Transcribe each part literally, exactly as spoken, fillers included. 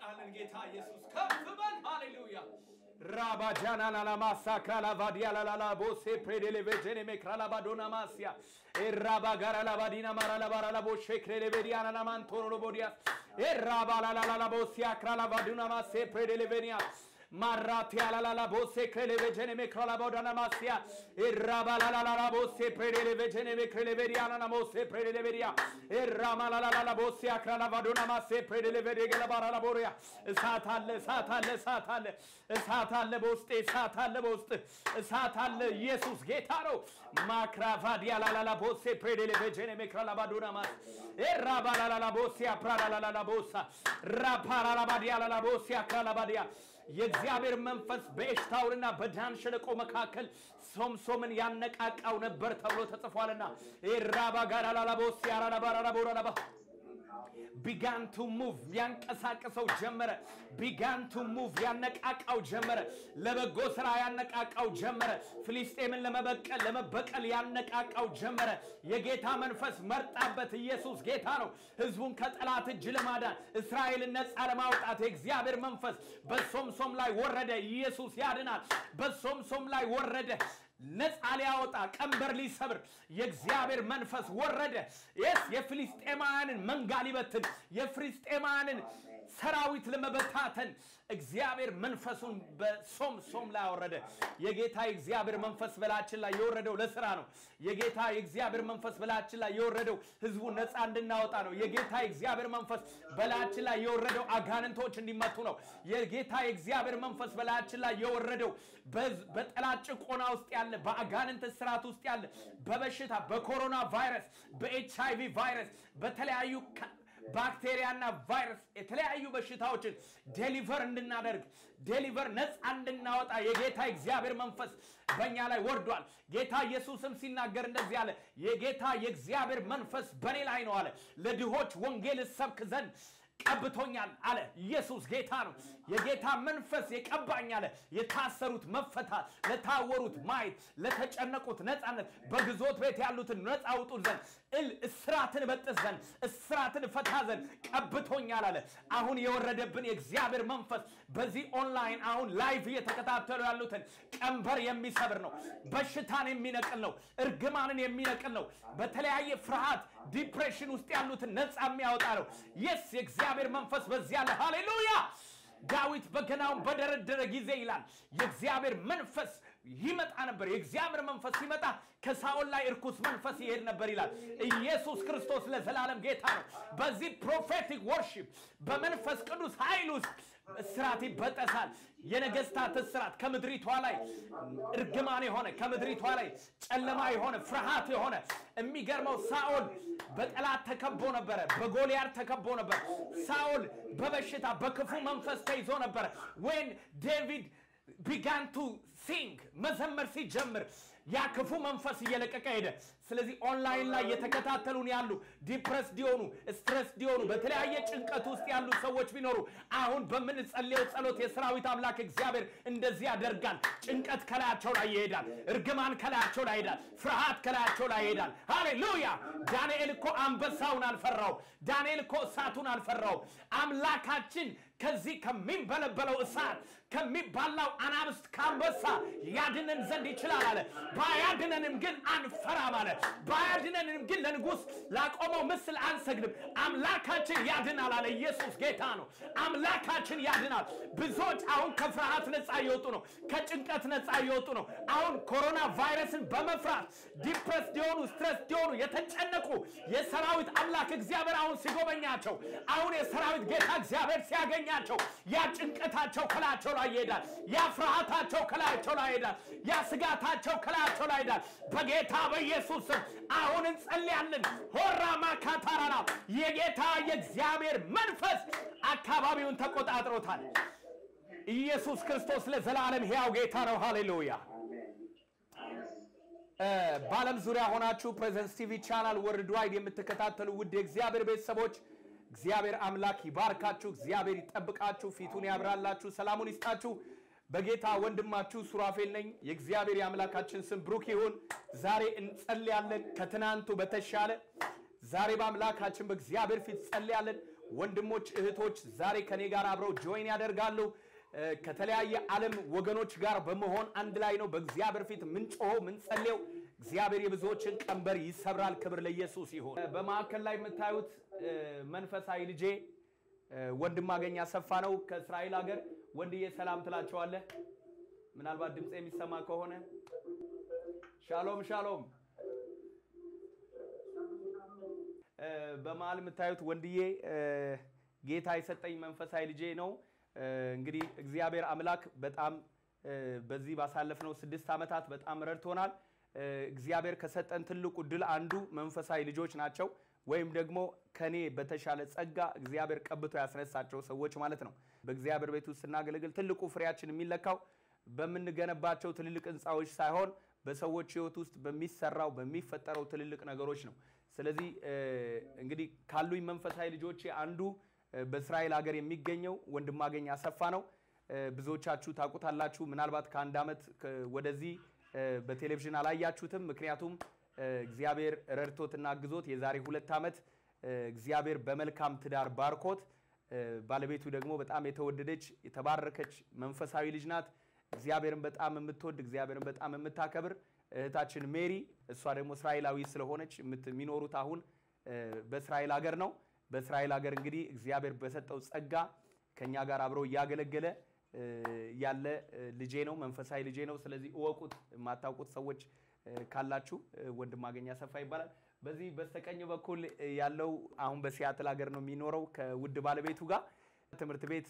ቃልን ጌታ ኢየሱስ ከፍ በል ሃሌሉያ Rabajana la massa calavadia la la bosse predelevegene mecralabadona massia e rabagara la vadina maralabara la bosche creleveriana la mantoro bodia e rabala la la bossia cralavaduna masse predelevenia Marratia la la la bosse crelevegene mecralabodona massia e rabala la la bosse predelevegene mecreleveriana la mosse predeleveria e ramala la la bossia cralavadona masse predeleveria la bara la boria satale satale satale Satale boste, satale boste, satale Jesus getaro. Macravadia la la bosse, predele vegene mecralabaduna mas. E rabala la bosse, prada la la bossa. Rapara la badia la bosse, calabadia. የእግዚአብሔር መንፈስ በእሽታውና በዳን ሸለቆ መካከል ሶምሶምን ያነቃቃው ነበር ተብሎ ተጽፏልና ኢራባ ጋራ ላላቦስ ያራራ ባራራ ቦራራባ began to move ያንቀሳቀሰው ጀመረ began to move ያነቃቃው ጀመረ ለበጎ ስራ ያነቃቃው ጀመረ ፍልስጤምን ለመበቀል ለመበቀል ያነቃቃው ጀመረ የጌታ መንፈስ መርጣበት ኢየሱስ ጌታ ነው ህዝቡን ከጠላት እጅ ለማዳን እስራኤልን ነፃ ለማውጣት የእግዚአብሔር መንፈስ በሶምሶም ላይ ወረደ ኢየሱስ ያድናል በሶምሶም ላይ ወረደ ነፃ ሊያወጣ ቀንበር ሊሰብር የእግዚአብሔር መንፈስ ወረደ yes የፍልስጤማውያንን መንጋ ሊበትን የፍልስጤማውያንን ሰራዊት ለመበታተን እግዚአብሔር መንፈሱን በሶምሶም ላይ ወረደ የጌታ የእግዚአብሔር መንፈስ በላችን ላይ የወረደው ለሥራ ነው የጌታ የእግዚአብሔር መንፈስ በላችን ላይ የወረደው ህዝቡ ነፃ እንድናወጣ ነው የጌታ የእግዚአብሔር መንፈስ በላችን ላይ የወረደው አጋንንቶች እንዲመቱ ነው የጌታ የእግዚአብሔር መንፈስ በላችን ላይ የወረደው በጠላት ጭቆና ውስጥ ያለ በአጋንንት ስራት ውስጥ ያለ በበሽታ በኮሮና ቫይረስ በኤችአይቪ ቫይረስ በተለያዩ ባክቴሪያና ቫይረስ የተለያዩ በሽታዎችን ዴሊቨር እንድናደርግ ዴሊቨር ነፃ እንድናወጣ የጌታ እግዚአብሔር መንፈስ በእኛ ላይ ወርዷል ጌታ ኢየሱስም ሲናገር እንደዚህ አለ የጌታ የእግዚአብሔር መንፈስ በኔ ላይ ነው አለ ለድሆች ወንጌል ሰብክ ዘንድ ቀብቶኛል አለ ኢየሱስ ጌታ ነው የጌታ መንፈስ የቀባኝ አለ የታሰሩት መፈታት ለታወሩት ማይት ለተጨነቁት ነፃነት በግዞት ቤት ያሉትን ነፃ አውጡን ዘንድ እል እስራትን በጥስ ዘንድ እስራትን ፈታ ዘንድ ቀብቶኛል አለ አሁን የወረደብን የእግዚአብሔር መንፈስ በዚህ ኦንላይን አሁን ላይቭ እየተከታተሉ ያሉትን ቀንበር የሚሰብር ነው በሽታን የሚነቅል ነው እርግማንን የሚነቅል ነው በተለያየ ፍርሃት ዲፕሬሽን ውስጥ ያሉትን ነፃ የሚያወጣ ነው yes እግዚአብሔር መንፈስ በዚያ አለ ሃሌሉያ ዳዊት በገናውን በደረደረ ጊዜ ይላል የእግዚአብሔር መንፈስ ይመጣ ነበር የእግዚአብሔር መንፈስ ይመጣ ከሳኦል ላይ እርኩስ መንፈስ ይሄድ ነበር ይላል ኢየሱስ ክርስቶስ ለዘላለም ጌታ ነው በዚህ ፕሮፌቲክ worship በመንፈስ ቅዱስ ኃይል ውስጥ ስራት ይበጠሳል የነገስታት ስራት ከምድሪቷ ላይ እርግማን የሆነ ከምድሪቷ ላይ ጨለማ የሆነ ፍርሃት የሆነ የሚገርመው ሳኦል በጠላት ተከቦ ነበር በጎልያድ ተከቦ ነበር ሳኦል በበሽታ በክፉ መንፈስ ተይዞ ነበር when david began to sing መዘመር ሲጀምር ያ ክፉ መንፈስ እየለቀቀ ሄደ ስለዚህ ኦንላይን ላይ የተከታተሉን ያሉ ዲፕረስ ዲሆኑ ስትረስ ዲሆኑ በተለያየ ጭንቀት ውስጥ ያሉ ሰዎች ቢኖሩ አሁን በመንጸልየው ጸሎት የሥራዊት አምላክ እግዚአብሔር እንደዚህ ያደርጋል ጭንቀት ከላያቸው ላይ ይሄዳል እርግማን ከላያቸው ላይ ይሄዳል ፍርሃት ከላያቸው ላይ ይሄዳል ሃሌሉያ ዳንኤል እኮ አንበሳውን አልፈራው ዳንኤል እኮ እሳቱን አልፈራው አምላካችን ከዚህ ከሚበለበለው እሳት ከሚባላው አናብስት ካንበሳ ያድነን ዘንድ ይችላል አለ ባያድነንም ግን አንፈራም አለ ባያድነንም ግን ለንጉስ ላቆመው ምስል አንሰግድም አምላካችን ያድናል አለ ኢየሱስ ጌታ ነው አምላካችን ያድናል ብዙዎች አሁን ከፍርሃት ነፃ እየወጡ ነው ከጭንቀት ነፃ እየወጡ ነው አሁን ኮሮና ቫይረስን በመፍራት ዲፕረስ ዲሆኑ ስትረስ ዲሆኑ የተጨነቁ የሰራዊት አምላክ እግዚአብሔር አሁን ሲጎበኛቸው አሁን የሰራዊት ጌታ እግዚአብሔር ሲያገኛ ያቸው ያ ጭንቀታቸው ከላያቸው ላይ ይሄዳል ያ ፍርሃታቸው ከላያቸው ላይ ይሄዳል ያ ስጋታቸው ከላያቸው ላይ ይሄዳል በጌታ በኢየሱስ አሁን እንጸልያለን ሆራማ ካታራና የጌታ የእግዚአብሔር መንፈስ አካባቢውን ተቆጣጥሮታል ኢየሱስ ክርስቶስ ለዘላለም ሕያው ጌታ ነው ሃሌሉያ ባለም ዙሪያ ሆናችሁ ፕሬዘንስ ቲቪ ቻናል ወርልድ ዋይድ የምትከታተሉ ውድ የእግዚአብሔር ቤተሰቦች እግዚአብሔር አምላክ ይባርካችሁ እግዚአብሔር ይጠብቃችሁ ፊቱን ያብራላችሁ ሰላሙን ይስጣችሁ በጌታ ወንድማችሁ ሱራፌል ነኝ የእግዚአብሔር ያምላካችን ስም ብሩክ ይሁን ዛሬ እንጸልያለን ከትናንቱ በተሻለ ዛሬ ባምላካችን በእግዚአብሔር ፊት ጸልያለን ወንድሞች እህቶች ዛሬ ከኔ ጋር አብረው ጆይን ያደርጋሉ ከተለያየ ዓለም ወገኖች ጋር በመሆን አንድ ላይ ነው በእግዚአብሔር ፊት ምን ጾሆ ምን ጸልየው እግዚአብሔር የብዙዎችን ቀንበር ይሰብራል ክብር ለኢየሱስ ይሁን በማከል ላይ መታዩት መንፈሳዊ ልጄ ወንድማገኛ ሰፋ ነው ከእስራኤል ሀገር ወንድዬ ሰላም ትላቸዋለህ ምናልባት ድምጽ የሚሰማ ከሆነ ሻሎም ሻሎም በማል መታዩት ወንድዬ ጌታ ይሰጠኝ መንፈሳዊ ልጄ ነው እንግዲህ እግዚአብሔር አምላክ በጣም በዚህ ባሳለፈነው ስድስት አመታት በጣም ረድቶናል እግዚአብሔር ከሰጠን ትልቁ ድል አንዱ መንፈሳዊ ልጆች ናቸው ወይም ደግሞ ከኔ በተሻለ ጸጋ እግዚአብሔር ቀብቶ ያስነሳቸው ሰዎች ማለት ነው በእግዚአብሔር ቤት ውስጥ እናገለግል ትልቁ ፍሬያችን የሚለካው በመንገነባቸው ትልልቅ እንጻዎች ሳይሆን በሰዎች ህይወት ውስጥ በሚሰራው በሚፈጠረው ትልልቅ ነገሮች ነው ስለዚህ እንግዲህ ካሉኝ መንፈሳዊ ልጆች አንዱ በእስራኤል ሀገር የሚገኘው ወንድማገኛ ሰፋ ነው ብዙዎቻችሁ ታቁታላችሁ ምናልባት ከአንድ አመት ወደዚህ በቴሌቪዥን አላያችሁትም ምክንያቱም እግዚአብሔር ረድቶትና አግዞት የዛሬ ሁለት አመት እግዚአብሔር በመልካም ትዳር ባርኮት ባለቤቱ ደግሞ በጣም የተወደደች የተባረከች መንፈሳዊ ልጅ ናት እግዚአብሔርን በጣም የምትወድ እግዚአብሔርን በጣም የምታከብር እህታችን ሜሪ እሷ ደግሞ እስራኤላዊ ስለሆነች የሚኖሩት አሁን በእስራኤል ሀገር ነው በእስራኤል ሀገር እንግዲህ እግዚአብሔር በሰጠው ጸጋ ከኛ ጋር አብሮ ያገለገለ ያለ ልጄ ነው መንፈሳዊ ልጄ ነው ስለዚህ ወቁት ማታውቁት ሰዎች ካላችሁ ወንድማገኛ ሰፋ ይባላል በዚህ በስተቀኝ በኩል ያለው አሁን በሲያትል ሀገር ነው የሚኖረው ከውድ ባለቤቱ ጋር ትምርት ቤት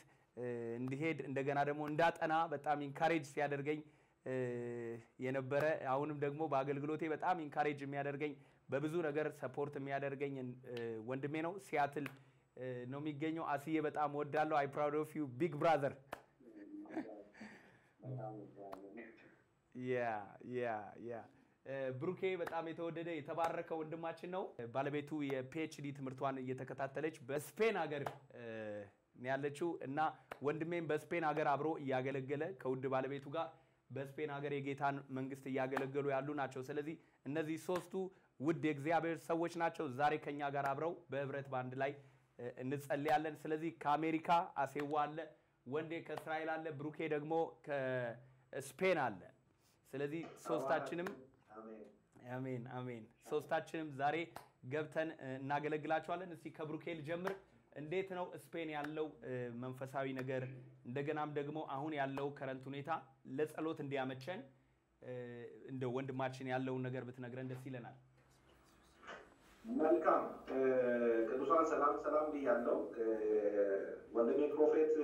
እንዲሄድ እንደገና ደግሞ እንዳጠና በጣም ኢንካሬጅ ሲያደርገኝ የነበረ አሁንም ደግሞ በአገልግሎቴ በጣም ኢንካሬጅ የሚያደርገኝ በብዙ ነገር ሰፖርት የሚያደርገኝ ወንድሜ ነው ሲያትል ነው የሚገኘው አሲዬ በጣም ወዳለው አይ ፕራውድ ኦፍ ዩ ቢግ ብራዘር ያ ያ ያ ብሩኬ በጣም የተወደደ የተባረከ ወንድማችን ነው ባለቤቱ የፒኤችዲ ትምርቷን እየተከታተለች በስፔን ሀገር ያለችው እና ወንድሜም በስፔን ሀገር አብሮ ያገለገለ ከውድ ባለቤቱ ጋር በስፔን ሀገር የጌታን መንግስት ያገለገሉ ያሉ ናቸው ስለዚህ እነዚህ ሶስቱ ውድ የእግዚአብሔር ሰዎች ናቸው ዛሬ ከኛ ጋር አብረው በህብረት ባንድ ላይ እንጸልያለን ስለዚህ ከአሜሪካ አሴዋ አለ ወንዴ ከእስራኤል አለ ብሩኬ ደግሞ ከስፔን አለ ስለዚህ ሶስታችንም አሜን አሜን ሶስታችንም ዛሬ ገብተን እናገለግላቸዋለን እስቲ ከብሩኬ ልጀምር እንዴት ነው ስፔን ያለው መንፈሳዊ ነገር እንደገናም ደግሞ አሁን ያለው ከረንት ሁኔታ ለጸሎት እንዲያመቸን እንደ ወንድማችን ያለው ነገር ብትነግረን ደስ ይለናል መልካም ቅዱሳን ሰላም ሰላም ብያለሁ ወንድሜ ፕሮፌት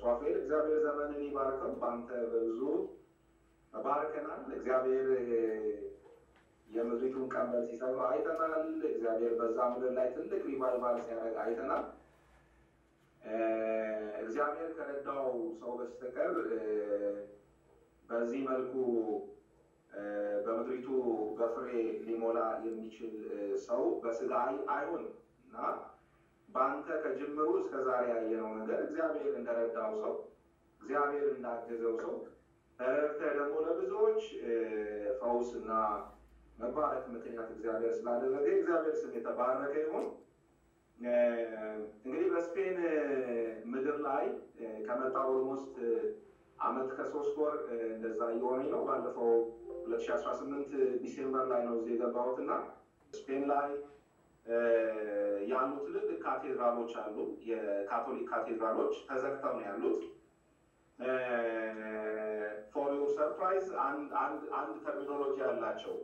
ሶፋኤል እግዚአብሔር ዘመንን ይባርከው ባንተ በብዙ ባርከናል እግዚአብሔር የምድሪቱን ቀንበር ሲሰራ አይተናል እግዚአብሔር በዛ ምድር ላይ ትልቅ ሪቫይቫል ሲያደርግ አይተናል እግዚአብሔር ከረዳው ሰው በስተቀር በዚህ መልኩ በምድሪቱ በፍሬ ሊሞላ የሚችል ሰው በስጋ አይሆንና ባንተ ከጅምሩ እስከ ዛሬ ያየነው ነገር እግዚአብሔር እንደረዳው ሰው እግዚአብሔር እንዳገዘው ሰው ተረድተህ ደግሞ ለብዙዎች ፈውስና መባረክ ምክንያት እግዚአብሔር ስላደረገ እግዚአብሔር ስም የተባረከ ይሁን እንግዲህ በስፔን ምድር ላይ ከመጣ ኦልሞስት አመት ከሶስት ወር እንደዛ እየሆነ ነው ባለፈው ሁለት ሺህ አስራ ስምንት ዲሴምበር ላይ ነው እዚህ የገባሁት እና ስፔን ላይ ያሉ ትልልቅ ካቴድራሎች አሉ የካቶሊክ ካቴድራሎች ተዘግተው ነው ያሉት ፎር ዩር ሰርፕራይዝ አንድ አንድ አንድ ተርሚኖሎጂ አላቸው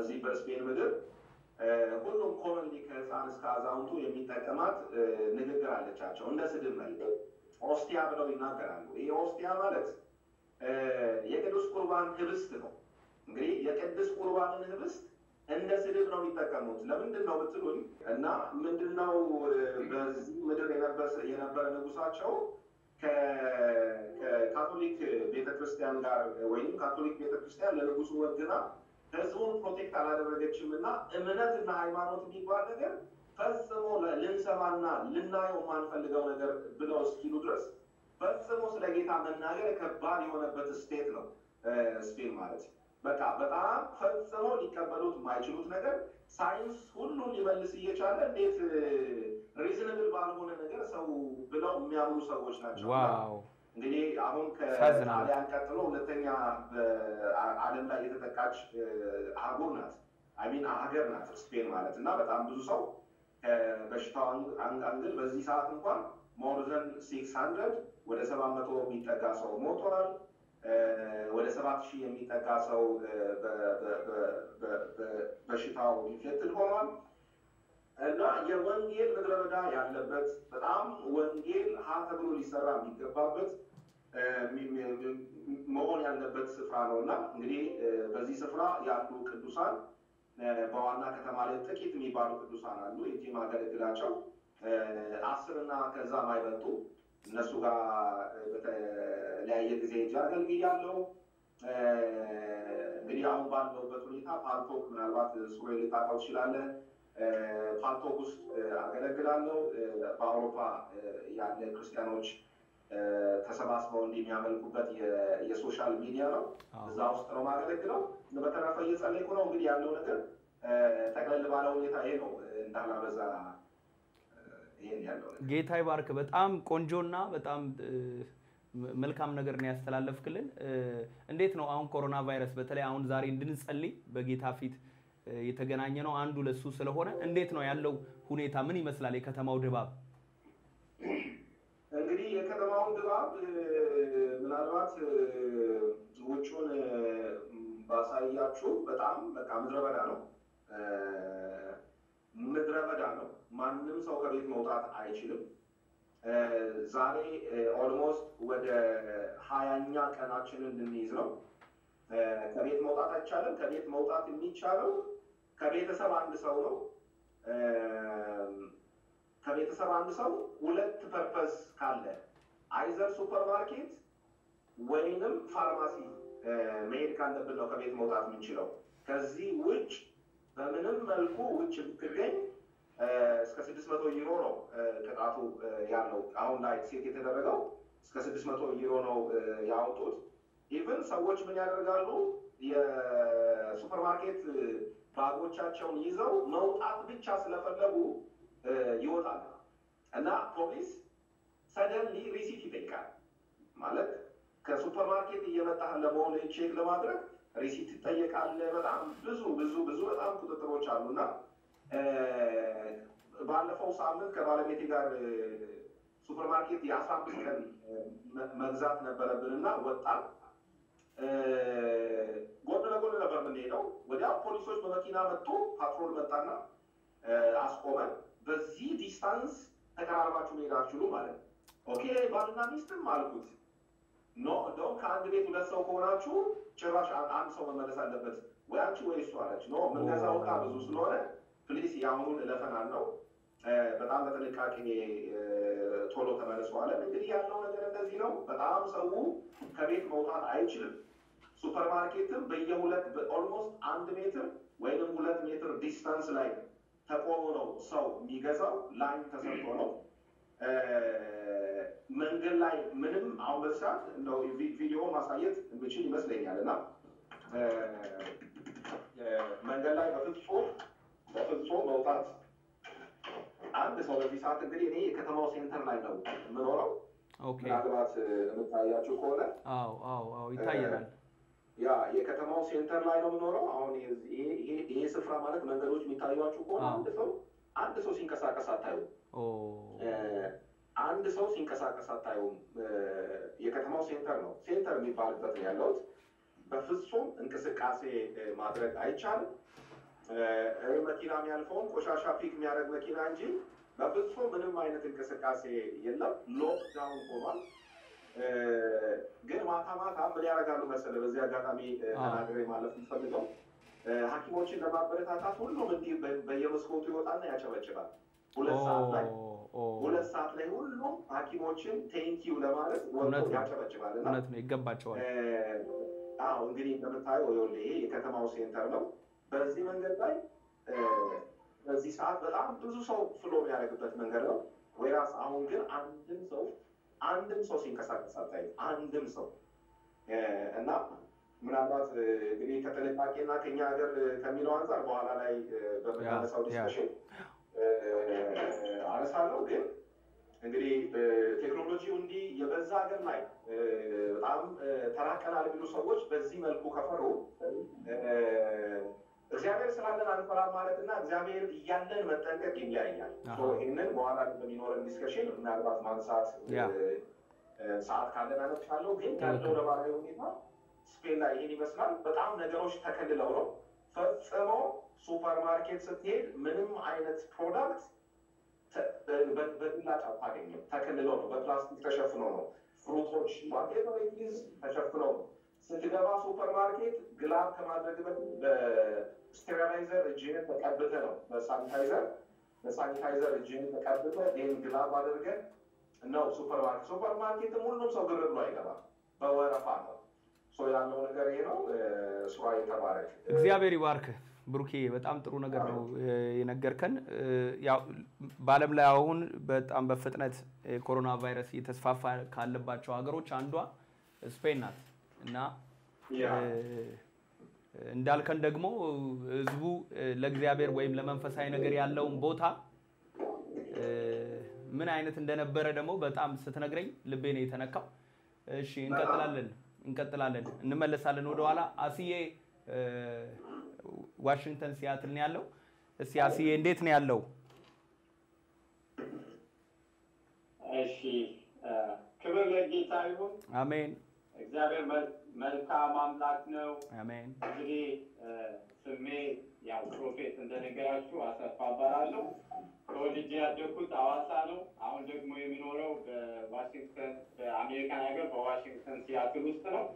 እዚህ በስፔን ምድር ሁሉም ኮመንሊ ከህፃን እስከ አዛውንቱ የሚጠቀማት ንግግር አለቻቸው እንደ ስድብ መልክ ኦስቲያ ብለው ይናገራሉ ይህ ኦስቲያ ማለት የቅዱስ ቁርባን ህብስት ነው እንግዲህ የቅዱስ ቁርባንን ህብስት እንደ ስድብ ነው የሚጠቀሙት ለምንድን ነው ብትሉኝ እና ምንድነው በዚህ ምድር የነበረ ንጉሳቸው ከካቶሊክ ቤተክርስቲያን ጋር ወይም ካቶሊክ ቤተክርስቲያን ለንጉሱ ወግና ህዝቡን ፕሮቴክት አላደረገችም እና እምነትና ሃይማኖት የሚባል ነገር ፈጽሞ ልንሰማና ልናየው የማንፈልገው ነገር ብለው እስኪሉ ድረስ ፈጽሞ ስለ ጌታ መናገር ከባድ የሆነበት ስቴት ነው ስፔን ማለት በጣም በጣም ፈጽሞ ሊቀበሉት የማይችሉት ነገር ሳይንስ ሁሉ ሊመልስ እየቻለ እንዴት ሪዝነብል ባልሆነ ነገር ሰው ብለው የሚያምኑ ሰዎች ናቸው። ዋው እንግዲህ አሁን ከጣሊያን ቀጥሎ ሁለተኛ ዓለም ላይ የተጠቃች አህጉር ናት። አይ ሚን አህጉር ናት ስፔን ማለት እና በጣም ብዙ ሰው በሽታው አንገል በዚህ ሰዓት እንኳን more than six hundred ወደ seven hundred የሚጠጋ ሰው ሞቷል። ወደ seven thousand የሚጠጋ ሰው በሽታው ይፈትል ሆኗል። እና የወንጌል መድረዳ ያለበት በጣም ወንጌል ሀተብሎ ሊሰራ የሚገባበት መሆን ያለበት ስፍራ ነውና እንግዲህ በዚህ ስፍራ ያሉ ቅዱሳን በዋና ከተማ ላይ ጥቂት የሚባሉ ቅዱሳን አሉ። እዚህ ማገልግላቸው አስር እና ከዛ ማይበጡ እነሱ ጋር በተለያየ ጊዜ ያገልግ ያለው እንግዲህ አሁን ባለው በቱሪታ ፓልቶክ ምናልባት ሱሬል ታቀው ይችላል። ፓልቶክ ውስጥ አገለግላለሁ። በአውሮፓ ያለ ክርስቲያኖች ተሰባስበው እንደሚያመልኩበት የሶሻል ሚዲያ ነው። እዛ ውስጥ ነው ማገለግለው። በተራፈ እየጸለይኩ ነው። እንግዲህ ያለው ነገር ተቀለል ባለው ሁኔታ ይሄ ነው እንዳላበዛ ጌታ ይባርክ። በጣም ቆንጆና በጣም መልካም ነገር ነው ያስተላለፍክልን። እንዴት ነው አሁን ኮሮና ቫይረስ በተለይ አሁን ዛሬ እንድንጸልይ በጌታ ፊት የተገናኘ ነው አንዱ ለሱ ስለሆነ እንዴት ነው ያለው ሁኔታ ምን ይመስላል? የከተማው ድባብ እንግዲህ የከተማው ድባብ ምናልባት ውጭውን ባሳያችሁ በጣም በቃ ምድረበዳ ነው ምድረበዳ ነው። ማንንም ሰው ከቤት መውጣት አይችልም። ዛሬ ኦልሞስት ወደ ሃያኛ ቀናችንን እንይዝ ነው። ከቤት መውጣት አይቻለም። ከቤት መውጣት የሚቻለው ከቤተሰብ አንድ ሰው ነው። ከቤተሰብ አንድ ሰው ሁለት ፐርፐስ ካለ አይዘር ሱፐርማርኬት ወይንም ፋርማሲ መሄድ ካለብን ነው ከቤት መውጣት የምንችለው። ከዚህ ውጭ በምንም መልኩ ውጭ ብትገኝ እስከ six hundred euro ነው ቅጣቱ ያለው። አሁን ላይ ሴት የተደረገው እስከ six hundred euro ነው ያወጡት። ኢቭን ሰዎች ምን ያደርጋሉ? የሱፐርማርኬት ባጎቻቸውን ይዘው መውጣት ብቻ ስለፈለጉ ይወጣሉ እና ፖሊስ ሰደንሊ ሪሲት ይጠይቃል። ማለት ከሱፐርማርኬት እየመጣህ ለመሆን ቼክ ለማድረግ ሪሲት ይጠይቃል። በጣም ብዙ ብዙ ብዙ በጣም ቁጥጥሮች አሉና ባለፈው ሳምንት ከባለቤቴ ጋር ሱፐርማርኬት ያሳብቅ መግዛት ነበረብንና ወጣ ጎን ለጎን ነበር የምንሄደው። ወዲያው ፖሊሶች በመኪና መጥቶ ፓትሮል መጣና አስቆመን። በዚህ ዲስታንስ ተቀራርባችሁ መሄድ አትችሉም ማለት ኦኬ ባልና ሚስትም አልኩት። ኖ ዶንት ከአንድ ቤት ሁለት ሰው ከሆናችሁ ጭራሽ አንድ ሰው መመለስ አለበት ወይ አንቺ ወይ እሱ አለች። ኖ ምንገዛው ዕቃ ብዙ ስለሆነ ፕሊስ ያሁኑን እለፈናል ነው። በጣም በጥንቃቄ ቶሎ ተመለሱ አለ። እንግዲህ ያለው ነገር እንደዚህ ነው። በጣም ሰው ከቤት መውጣት አይችልም። ሱፐርማርኬትም በየሁለት ኦልሞስት አንድ ሜትር ወይንም ሁለት ሜትር ዲስታንስ ላይ ተቆሞ ነው ሰው የሚገዛው። ላይን ተሰርቶ ነው መንገድ ላይ ምንም አውበሳት ነው ቪዲዮ ማሳየት እንችል ይመስለኛልና መንገድ ላይ በፍጹም በፍጹም መውጣት አንድ ሰው በዚህ ሰዓት እንግዲህ እኔ ከተማው ሴንተር ላይ ነው የምኖረው። ኦኬ ምናልባት የምታያችሁ ከሆነ አዎ አዎ አዎ ይታያል። ያ የከተማው ሴንተር ላይ ነው የምኖረው። አሁን ይሄ ይሄ ስፍራ ማለት መንገዶች የሚታያችሁ ከሆነ አንድ ሰው አንድ ሰው ሲንቀሳቀስ አታዩም። ኦ አንድ ሰው ሲንቀሳቀስ አታዩም። የከተማው ሴንተር ነው ሴንተር የሚባልበት ያለው በፍጹም እንቅስቃሴ ማድረግ አይቻልም። መኪና የሚያልፈውን ቆሻሻ ፒክ የሚያደርግ መኪና እንጂ በፍጹም ምንም አይነት እንቅስቃሴ የለም። ሎክዳውን ሆኗል። ግን ማታ ማታ ምን ያደርጋሉ መሰለህ? በዚህ አጋጣሚ ተናግሬ ማለፍ የምፈልገው ሐኪሞችን ለማበረታታት ሁሉም እንዲህ በየመስኮቱ ይወጣና ያጨበጭባል። ሁለት ሰዓት ላይ ሁለት ሰዓት ላይ ሁሉም ሐኪሞችን ቴንኪው ለማለት ወጥቶ ያጨበጭባል። እውነት ነው ይገባቸዋል። አዎ እንግዲህ እንደምታየው ይሄ የከተማው ሴንተር ነው። በዚህ መንገድ ላይ በዚህ ሰዓት በጣም ብዙ ሰው ፍሎ ያደረገበት መንገድ ነው። ወይራስ አሁን ግን አንድም ሰው አንድም ሰው ሲንቀሳቀስ አታይም አንድም ሰው እና Manabat the Catalepaki, nothing other Camilons or Bola, the South discussion. Arasano, then, and the technology on the Yabazagan line. Am Tarakan Albinosovich, Bezimal Kukafaro. Xavier Saladan and Paramaratana, Xavier Yandan Matanga Gilia. So in the Bola, the Minoran discussion, Manabat Mansat, South Canada, and Chalo, Spain ላይ ይሄን ይመስላል በጣም ነገሮች ተከልለው ነው ፈጽሞ ሱፐርማርኬት ስትሄድ ምንም አይነት ፕሮዳክት በእናት አጣገኘ ተከልለው ነው በፕላስቲክ ተሸፍኖ ነው ፍሩቶች ማርኬት ላይ ፕሊዝ ተሸፍኖ ስትገባ ሱፐርማርኬት ግላብ ከማድረግ በፊት በስቴራላይዘር እጅን ተቀብተ ነው በሳኒታይዘር በሳኒታይዘር እጅን ተቀብተ ይሄን ግላብ አድርገን ነው ሱፐርማርኬት ሱፐርማርኬት ሙሉ ሰው ግርግሩ አይገባም በወረፋ ነው So yeah, no nagar you know, so I tabarek. Xavier work, Bruki, but I'm true nagar no in a garkan. Yeah, balam laun, but I'm befitnet coronavirus. It has fafa kalba chagro chandwa Spain nat. Na yeah. Dalkan dagmo zbu Xavier wave laman fasai nagar yallaun botha. Min aynet ndana beredamo, but I'm setnagray lebeni thanakka. She inkatlalen. In Catalan, Numela Salanodola, Asie Washington Seattle Niallo, Siasi and Date Niallo. She Kubelagi Taiwan. Amen. Xavier Melkam Lakno. Amen. Three to me, young prophet and then a girl to us at Pabarano. Rodigia Joku Tawasano, our Jok Muminoro, Washington, American Agar for Washington, Seattle,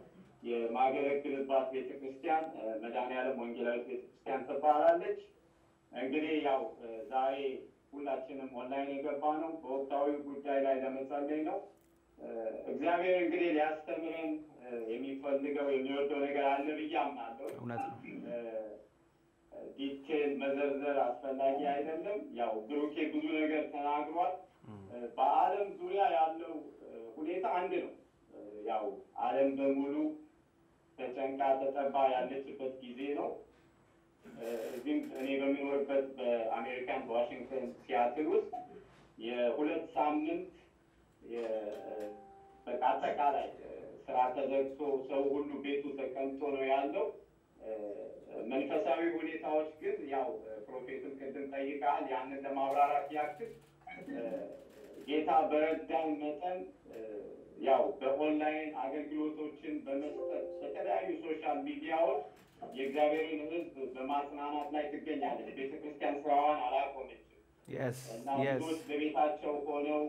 Margaret Kilbat Vita Christian, Madana Mongila Christian Sabaralich, Angri Yau, Zai, Ulachin, online Egapano, both Tawi Gutai Lamasandino, Xavier Grid Astamin, Emi Fondigo, Emil Torega, and the Yamado. Detailed measures as well like I tell them. Yeah, through which we do not get angry. But Adam, today I am no, today I am no. Yeah, Adam, the Mulu, the Chanka, the Taba, I am not supposed to say no. Since I am in work with American Washington, Seattle, yeah, all that something, yeah, the Kata Kala, Saratazak, so so good to be to the canton I am no. መንፈሳዊ ሁኔታዎች ግን ያው ፕሮፌቱን ከደም ታይቃል ያን እንደማብራራት ያክል ጌታ በረዳን መጠን ያው በኦንላይን አገልግሎቶችን በመስጠት በተለያዩ ሶሻል ሚዲያዎች የእግዚአብሔርን ሕዝብ በማጽናናት ላይ ትገኛለች ቤተክርስቲያን ስራዋን አላቆመችም Yes yes በቤታቸው ሆነው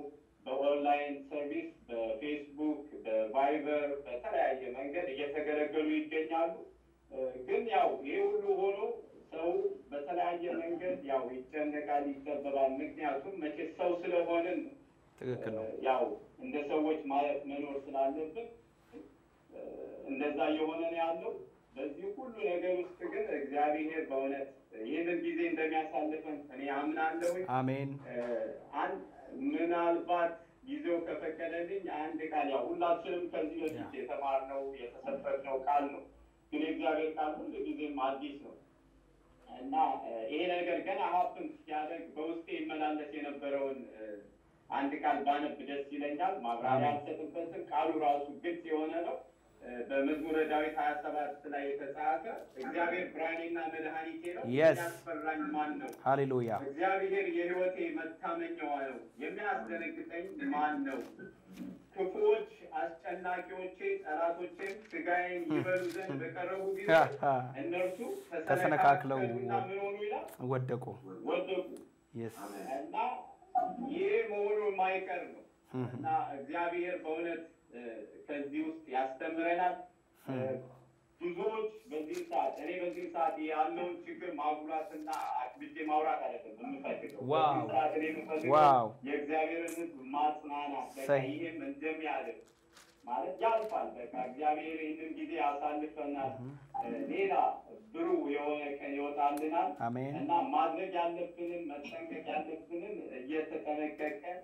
በኦንላይን ሰርቪስ በፌስቡክ በቫይበር በተለያየ መንገድ እየተገለገሉ ይገኛሉ ግን ያው ይሁሉ ሆኖ ሰው በተለያየ መንገድ ያው ይጨነቃል ይተበላል ምክንያቱም መቼስ ሰው ስለሆነ ትክክል ነው ያው እንደ ሰዎች ማለት መኖር ስላለብን እንደዛ የሆነ ነው ያለው በዚህ ሁሉ ነገር ውስጥ ግን እግዚአብሔር በእውነት ይሄንን ጊዜ እንደሚያሳልፈን እኔ አምናለሁ አሜን አንድ ምናልባት ጊዜው ከፈቀደልኝ አንድ ቃል ያው ሁላችንም ከዚህ በፊት የተማርነው የተሰጠነው ቃል ነው ግን እግዚአብሔር ታሙን ለዚህ ማዲስ ነው እና ይሄ ነገር ገና ሀብቱን ሲያደርግ በውስጤ ይመላለስ የነበረውን አንድ ቃል ባነብ ደስ ይለኛል ማብራሪያ አልሰጥበትም ቃሉ ራሱ ግልጽ የሆነ ነው በመዝሙረ ዳዊት ሃያ ሰባት ላይ የተጻፈ እግዚአብሔር ብርሃኔና መድኃኒቴ ነው ያስፈራኝ ማን ነው ሃሌሉያ እግዚአብሔር የሕይወቴ መታመኛው ነው የሚያስደነግጠኝ ማን ነው ክፉዎች አስጨናቂዎቼ ጠላቶቼ ስጋዬን ይበሉ ዘንድ በቀረቡ ጊዜ እነርሱ ተሰነካክለው ወደቁ ወደቁ እና ይሄ መሆኑ ማይቀር ነው እና እግዚአብሔር በእውነት ከዚህ ውስጥ ያስተምረናል ብዙዎች በዚህ ሰዓት እኔ በዚህ ሰዓት ያለውን ችግር ማጉላትና አክብጄ ማውራት አለበት እንፈልገው ዋው ዋው የእግዚአብሔርን ማጽናናት ለካይም እንደሚያደርግ ማለት ያልፋል በቃ እግዚአብሔር ይህን ጊዜ ያሳልፈናል ሌላ ብሩህ የሆነ ቀን ይወጣልናል እና ማድረግ ያለብንን መጠንቀቅ ያለብንን እየተጠነቀቅን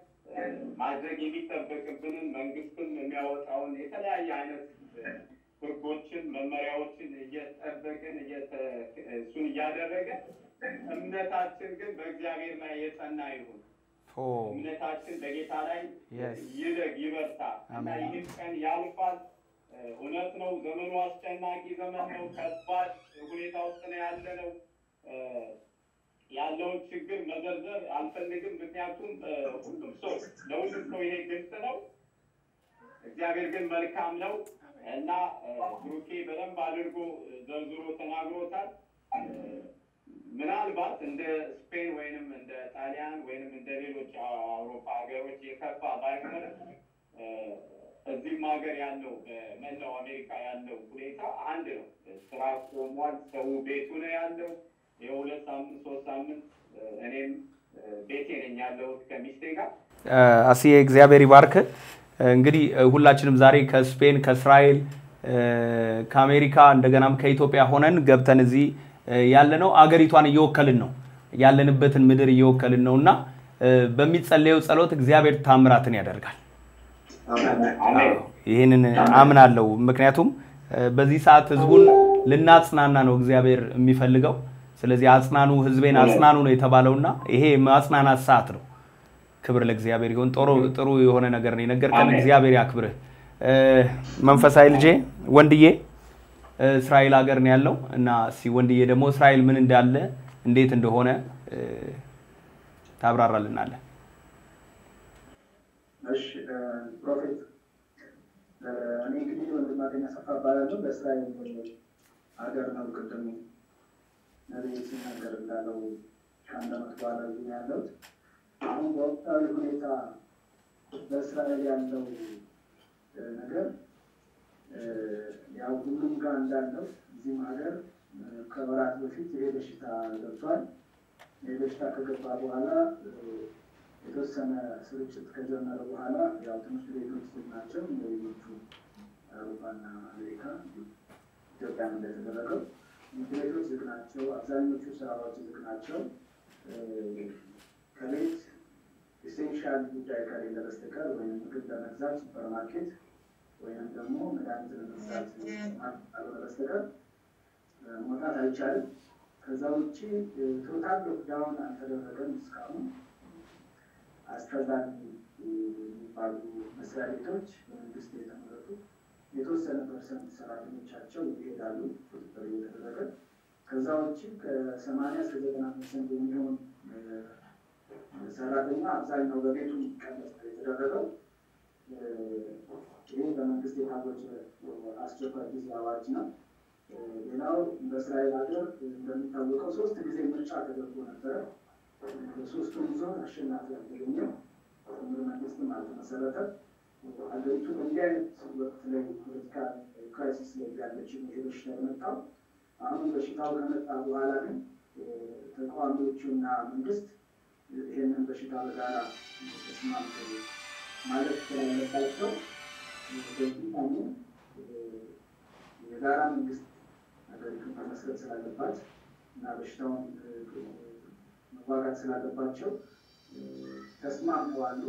ማድረግ የሚጠበቅብንን መንግስቱን የሚያወጣውን የተለያየ አይነት ህጎችን መመሪያዎችን እየጠበቀ እየሱን ያደረገ እምነታችን ግን በእግዚአብሔር ላይ የጸና ይሁን ኦ እምነታችን በጌታ ላይ ይደግ ይበርታ እና ይህን ቀን ያልፋል እውነት ነው ዘመኑ አስጨናቂ ዘመን ነው ከባድ ሁኔታ ውስጥ ነው ያለነው ያለውን ችግር መዘርዘር አልፈልግም ምክንያቱም ሁሉም ሰው ለሁሉም ሰው ይሄ ግልጽ ነው እግዚአብሔር ግን መልካም ነው እና ብሩኬ በደንብ አድርጎ ዘንዝሮ ተናግሮታል ምናልባት እንደ ስፔን ወይንም እንደ ጣሊያን ወይንም እንደ ሌሎች አውሮፓ ሀገሮች የከፋ ባይሆን እዚህ ማገር ያለው በመላው አሜሪካ ያለው ሁኔታ አንድ ነው ስራ ቆሟል ሰው ቤቱ ላይ ያለው የሁለት ሳምንት ሶስት ሳምንት እኔም ቤቴ ነኝ ያለው ከሚስቴጋ አሲየ እግዚአብሔር ይባርክ እንግዲህ ሁላችንም ዛሬ ከስፔን ከእስራኤል ከአሜሪካ እንደገናም ከኢትዮጵያ ሆነን ገብተን እዚህ ያለነው አገሪቷን ይወከልን ነው ያለንበትን ምድር ይወከልን ነውና በሚጸለየው ጸሎት እግዚአብሔር ታምራትን ያደርጋል አሜን ይሄንን አምናለሁ ምክንያቱም በዚህ ሰዓት ህዝቡን ልናጽናና ነው እግዚአብሔር የሚፈልገው ስለዚህ አጽናኑ ህዝቤን አጽናኑ ነው የተባለውና ይሄ ማጽናናት ሰዓት ነው ክብር ለእግዚአብሔር ይሁን ጦሩ ጥሩ የሆነ ነገር ነው የነገርከን እግዚአብሔር ያክብር መንፈሳዊ ልጄ ወንድዬ እስራኤል ሀገር ነው ያለው እና ሲ ወንድዬ ደግሞ እስራኤል ምን እንዳለ እንዴት እንደሆነ ታብራራልናል እሺ ፕሮፌት እኔ እንግዲህ ወንድማገኛ ሰፋባላችሁ በእስራኤል ሀገር ነው ከተሙ ነብይ ሲናገር እንዳለው ካንዳ መጥባላው ያለው አሁን ወጣው ሁኔታ በእስራኤል ያለው ነገር ያው ሁሉም ጋር እንዳለው እዚህ ሀገር ከበራት በፊት የበሽታ ገብቷል የበሽታ ከገባ በኋላ የተወሰነ ስርጭት ከጀመረ በኋላ ያው ትምህርት ቤቶች ናቸው እንደሌሎቹ አውሮፓና አሜሪካ ኢትዮጵያ እንደተደረገው ትምህርት ቤቶች ዝግ ናቸው አብዛኞቹ ስራዎች ዝግ ናቸው ከቤት ኢሴንሻል ጉዳይ ከሌለ በስተቀር ወይም ምግብ ለመግዛት ሱፐርማርኬት ወይም ደግሞ መድኃኒት ለመግዛት ካልሆነ በስተቀር መውጣት አይቻልም ከዛ ውጭ ቶታል ሎክዳውን አልተደረገም እስካሁን አስተዳዳሪ የሚባሉ መስሪያ ቤቶች መንግስት የተመረጡ የተወሰነ ፐርሰንት ሰራተኞቻቸው ይሄዳሉ ቁጥጥር እየተደረገ ከዛ ውጭ ከሰማንያ እስከ ዘጠና ፐርሰንት የሚሆን ሰራተኛ አብዛኛው በቤቱ የሚቀመጥ የተደረገው ይህ በመንግስት የታወጀ አስቸኳይ ጊዜ አዋጅ ነው ሌላው በእስራኤል ሀገር እንደሚታወቀው ሶስት ጊዜ ምርጫ ተደርጎ ነበረ ሶስቱም ዞን አሸናፊ ያልተገኘው መንግስትም አልተመሰረተም ሀገሪቱ በእንዲህ አይነት ወቅት ላይ ፖለቲካ ክራይሲስ ላይ ያለች በሽታ የመጣው አሁን በሽታው ከመጣ በኋላ ግን ተቃዋሚዎቹና መንግስት ይህንን በሽታ በጋራ ተስማምተው ማለት ስለመለባቸው በዚህ አሁን የጋራ መንግስት ሀገሪቱን መመስረት ስላለባት እና በሽታውን መዋጋት ስላለባቸው ተስማምተዋል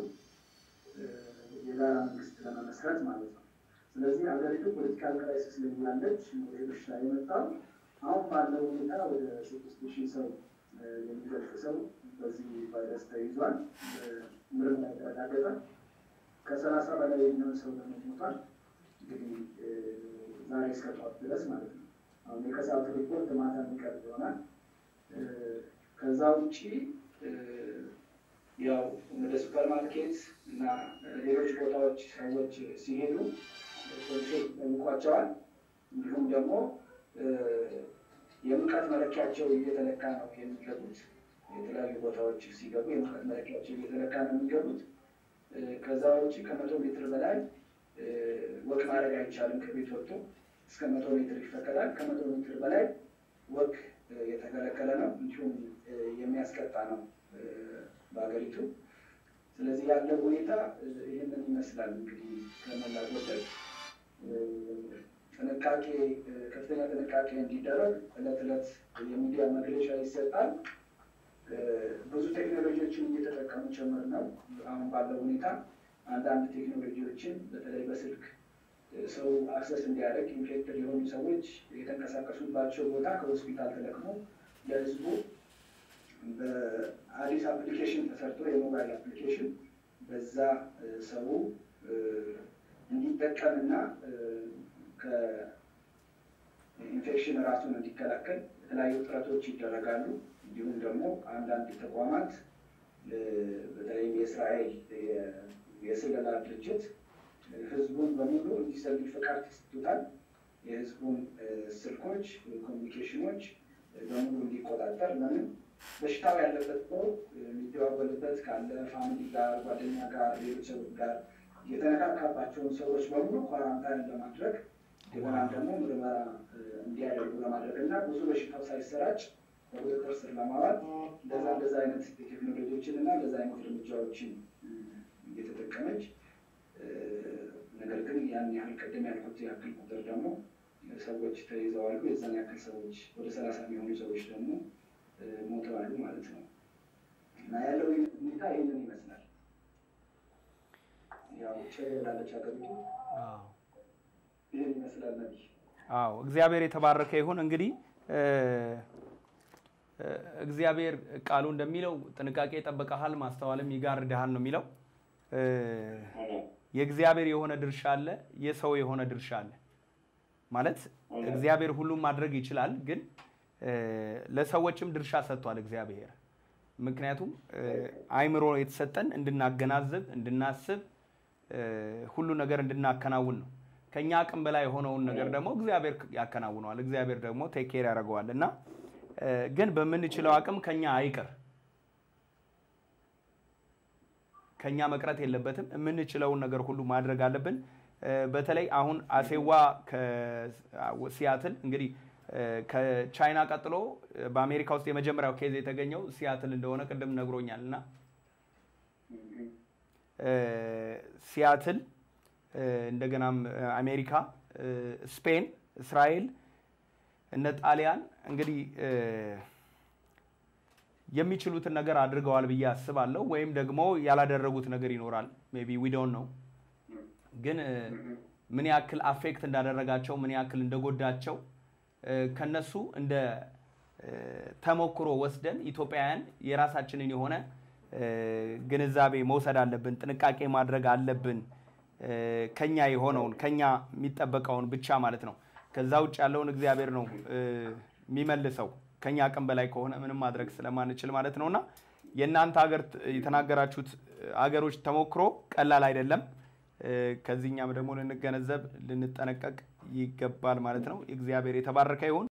የጋራ መንግስት ለመመስረት ማለት ነው ስለዚህ ሀገሪቱ ፖለቲካል ክራይሲስ ላይ ያለች በሽታ የመጣው አሁን ባለው ሁኔታ ወደ ስድስት ሺህ ሰው የሚደርስ ሰው በዚህ ቫይረስ ተይዟል ምርመራ ተደረገ ከሰላሳ በላይ የሚሆኑ ሰው ሞቷል እንግዲህ ዛሬ እስከጧት ድረስ ማለት ነው አሁን የከሳቱ ሪፖርት ማታ የሚቀርብ ይሆናል ከዛ ውጪ ያው ወደ ሱፐርማርኬት እና ሌሎች ቦታዎች ሰዎች ሲሄዱ ፖሊሶች ጠይቋቸዋል እንዲሁም ደግሞ የሙቀት መለኪያቸው እየተለካ ነው የሚገቡት የተለያዩ ቦታዎች ሲገቡ የሙቀት መለኪያቸው እየተለካ ነው የሚገቡት ከዛ ውጪ ከመቶ ሜትር በላይ ወክ ማድረግ አይቻልም ከቤት ወጥቶ እስከ መቶ ሜትር ይፈቀዳል ከመቶ ሜትር በላይ ወክ የተከለከለ ነው እንዲሁም የሚያስቀጣ ነው በአገሪቱ ስለዚህ ያለው ሁኔታ ይሄንን ይመስላል እንግዲህ ከመላው ወደድ ተነካኪ ከፍተኛ ተነካኪ እንዲደረግ ለተለት የሚዲያ መግለጫ ይሰጣል ብዙ ቴክኖሎጂዎችን እየተጠቀሙ ጀመርናል አሁን ባለው ሁኔታ አንዳንድ ቴክኖሎጂዎችን በተለይ በስልክ ሰው አክሰስ እንዲያደርግ ኢንፌክት ሊሆኑ ሰዎች የተንቀሳቀሱባቸው ቦታ ከሆስፒታል ተለቅሞ ለህዝቡ በአዲስ አፕሊኬሽን ተሰርቶ የሞባይል አፕሊኬሽን በዛ ሰው እንዲጠቀምና ከኢንፌክሽን ራሱን እንዲከላከል ላይ ጥረቶች ይደረጋሉ። እንዲሁም ደግሞ አንዳንድ ተቋማት በተለይ የእስራኤል የሰላላ ድርጅት ህዝቡን በሙሉ እንዲሰልፍ ፈቃድ ተሰጥቷል። የህዝቡን ስልኮች ኮሙኒኬሽኖች በሙሉ እንዲቆጣጠር ማለት በሽታው ያለበት ሰው የሚደዋወልበት ካለ ፋሚሊ ጋር ጓደኛ ጋር ቤተሰብ ጋር የተነካካባቸውን ሰዎች በሙሉ ኳራንታይን ለማድረግ ይሆናል ደግሞ ምርመራ እንዲያደርጉ ለማድረግና ብዙ በሽታው ሳይሰራጭ በቁጥጥር ስር ለማዋል እንደዛ እንደዛ አይነት ቴክኖሎጂዎችን እና እንደዛ አይነት እርምጃዎችን እየተጠቀመች ነገር ግን ያን ያን ቀደም ያልኩት ያክል ቁጥር ደግሞ ሰዎች ተይዘዋል። የዛን ያክል ሰዎች ወደ ሰላሳ የሚሆኑ ሰዎች ደግሞ ሞተዋል ማለት ነው። እና ያለው ሁኔታ ይሄንን ይመስላል። ያው ቸላላ ቻገቡ አዎ ይሄን ይመስላል ነብይ አዎ እግዚአብሔር የተባረከ ይሁን። እንግዲህ እግዚአብሔር ቃሉ እንደሚለው ጥንቃቄ ተጠብቀሃል ማስተዋልም ይጋርድሃል ነው የሚለው። የእግዚአብሔር የሆነ ድርሻ አለ የሰው የሆነ ድርሻ አለ ማለት እግዚአብሔር ሁሉም ማድረግ ይችላል ግን ለሰዎችም ድርሻ ሰጥቷል እግዚአብሔር። ምክንያቱም አይምሮ የተሰጠን እንድናገናዘብ እንድናስብ ሁሉ ነገር እንድናከናውን ነው። ከኛ አቅም በላይ ሆነውን ነገር ደግሞ እግዚአብሔር ያከናውናል እግዚአብሔር ደግሞ ቴክ ኬር ያደርጋልና ግን በመንችለው አቅም ከኛ አይቀር ከኛ መቅረት የለበትም እንንችለው ነገር ሁሉ ማድረግ አለብን። በተለይ አሁን አሴዋ ከሲያትል እንግዲህ ከቻይና ቀጥሎ በአሜሪካ ውስጥ የመጀመሪያው ኬዝ የተገኘው ሲያትል እንደሆነ ቀደም ነግሮኛልና ሲያትል እንደገና አሜሪካ ስፔን እስራኤል እና ጣሊያን እንግዲህ የሚችሉት ነገር አድርገዋል ብዬ አስባለሁ። ወይም ደግሞ ያላደረጉት ነገር ይኖራል ሜቢ ዊ ዶንት ኖ ግን ምን ያክል አፌክት እንዳደረጋቸው ምን ያክል እንደጎዳቸው ከነሱ እንደ ተሞክሮ ወስደን ኢትዮጵያውያን የራሳችንን የሆነ ግንዛቤ መውሰድ አለብን ጥንቃቄ ማድረግ አለብን ከኛ የሆነውን ከኛ የሚጠበቀውን ብቻ ማለት ነው። ከዛው ጫ ያለውን እግዚአብሔር ነው የሚመልሰው ከኛ አቅም በላይ ከሆነ ምንም ማድረግ ስለማንችል ማለት ነውና የእናንተ ሀገር የተናገራችሁት ሀገሮች ተሞክሮ ቀላል አይደለም ከዚህኛም ደግሞ ለነገነዘብ ለንጠነቀቅ ይገባል ማለት ነው። እግዚአብሔር የተባረከ ይሁን።